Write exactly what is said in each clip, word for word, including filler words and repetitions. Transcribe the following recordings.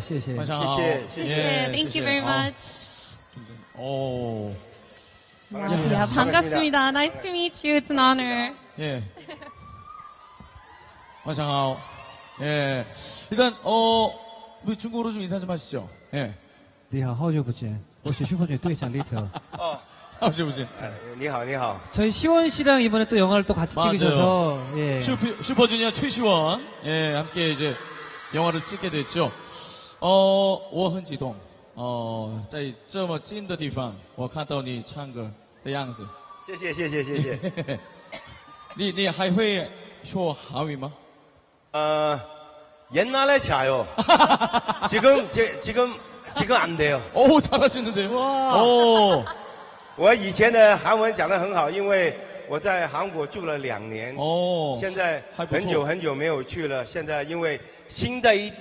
谢谢，晚上好，谢谢，谢谢 ，Thank you very much。哦，呀，반갑습니다，Nice to meet you, it's an honor。예,晚上 好。예, 일단 어 우리 중국어로 좀 인사 좀 하시죠. 예, 你好，好久不见，我是슈퍼주니어队长리터。哦，好久不见。你好，你好。저희 시원 씨랑 이번에 또 영화를 또 같이 찍게 돼서 예. 슈퍼 슈퍼주니어 최시원 예 함께 이제 영화를 찍게 됐죠. 哦，我很激动。哦，在这么近的地方，我看到你唱歌的样子。谢谢谢谢谢谢。你你还会说韩语吗？呃，옛날에 잘요。지금지지금지금안 돼요。哦，잘하시는데요。哦，我以前的韩文讲得很好，因为我在韩国住了两年。哦，现在很久很久没有去了。现在因为新的一。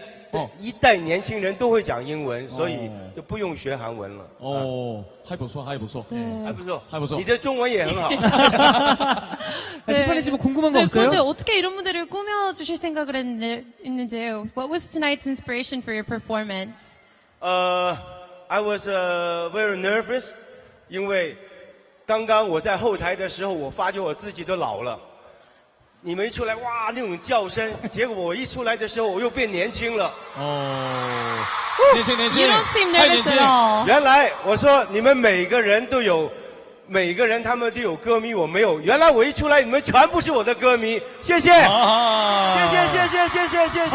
一代年轻人都会讲英文，所以就不用学韩文了。哦，还不错，还不错，还不错，还不错。你的中文也很好。对，但是어떻게 이런 무대를 꾸며 주실 생각을 했는지요? What was tonight's inspiration for your performance? Uh, I was very nervous, 因为刚刚我在后台的时候，我发觉我自己都老了。 你们一出来哇那种叫声，结果我一出来的时候我又变年轻了。哦，年轻年轻，太年轻了。原来我说你们每个人都有，每个人他们都有歌迷，我没有。原来我一出来，你们全部是我的歌迷，谢谢。啊，谢谢谢谢谢谢谢谢谢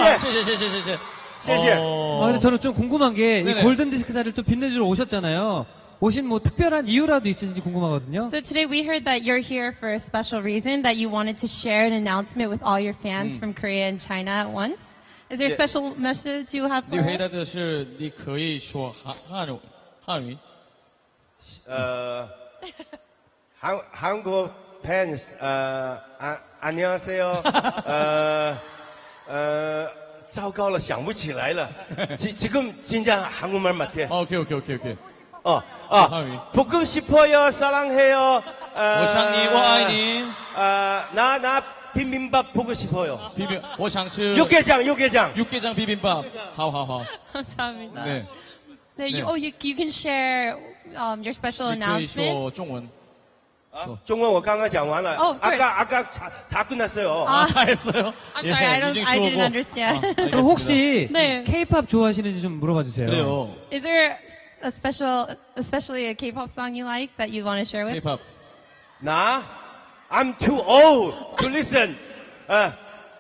谢谢谢谢谢。啊，근데 저는 좀 궁금한 게 이 골든디스크 자리를 또 빛내주러 오셨잖아요. 오신 뭐 특별한 이유라도 있으신지 궁금하거든요. So today we heard that you're here for a special reason, that you wanted to share an announcement with all your fans from Korea and China at once. Is there a special message you have for us? 你回答的是你可以说韩语。 呃， 한 한국 fans, 呃， 안 안녕하세요. 呃， 呃。 糟糕了，想不起来了。지지금 진짜 한국말 못해. Okay, okay, okay, okay. 어, 아, 보고 싶어요, 사랑해요. 오상님, 와이님. 아, 나, 나 비빔밥 보고 싶어요. 비빔, 我想吃 육개장, 육개장. 육개장 비빔밥. 好好好. 감사합니다. 네. 네, you, oh, you, you can share um, your special announcement. 中文. 아, 中文我刚刚讲完了. Oh, 아까, 아까 다, 다 끝났어요. 아, 다 했어요? I'm sorry, I don't, I didn't understand. 그럼 혹시 K-pop 좋아하시는지 좀 물어봐 주세요. 그래요. Is there a special, especially a K-pop song you like that you want to share with? K-pop. Nah, I'm too old to listen. Uh,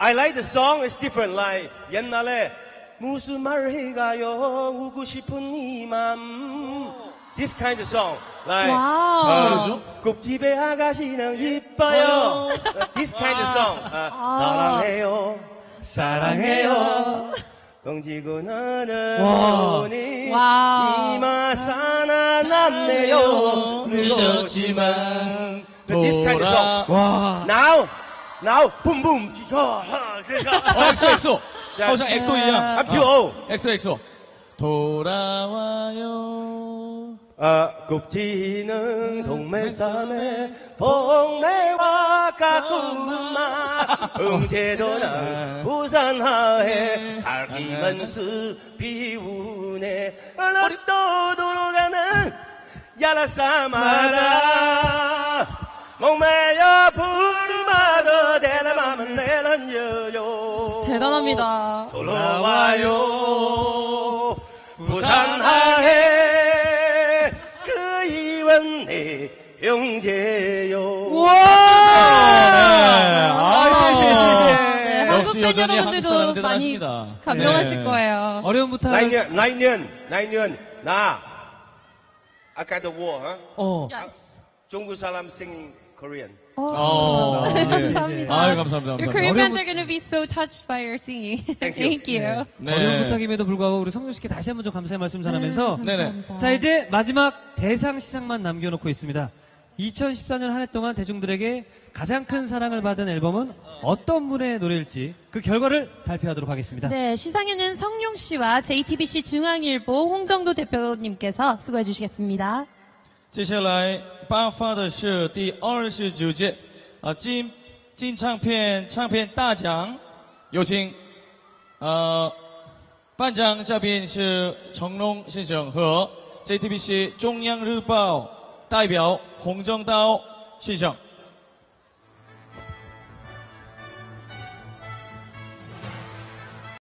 I like the song. It's different. Like 옛날에 무슨 말 해가요 우고 싶은 이 맘. This kind of song. Like 곱집에 아가씨는 이뻐요. This kind of song. Uh, 사랑해요, 사랑해요. 덩지고 나는 오니 이마 살아났네요 늦었지만 돌아 Now Now Boom Boom 엑소 엑소 好像 엑소 一样 I'm too old 엑소 엑소 돌아와요 곱지는 동매삼에 동매와 가끔만 응태도 난 부산하에 알기만스 비운에 어렵도 돌아가는 야라사마라 목매여 부르마도 대나 맘은 내는 여요 대단합니다 돌아와요 부산하에 용재요. 와! 네, 한국 팬 여러분들도 많이 감동하실 거예요. 어려운 부탁. 나이년, 나이년, 나이년, 나. 아까도 뭐, 어? 중국 사람 singing Korean. 감사합니다. 아유, 감사합니다. Your Korean fans are going to be so touched by your singing. Thank you. 어려운 부탁임에도 불구하고 우리 성준 씨께 다시 한번 좀 감사의 말씀 전하면서 자 이제 마지막 대상 시상만 남겨놓고 있습니다. 이천십사 년 한 해 동안 대중들에게 가장 큰 사랑을 받은 앨범은 어떤 분의 노래일지 그 결과를 발표하도록 하겠습니다. 네, 시상에는 성룡 씨와 J T B C 중앙일보 홍정도 대표님께서 수고해 주시겠습니다. 接下来颁发的是第二十九届啊金金唱片唱片大奖，有请呃。 第二十九届颁奖嘉宾是成龙先生和 J T B C 中央日报代表洪正道先生。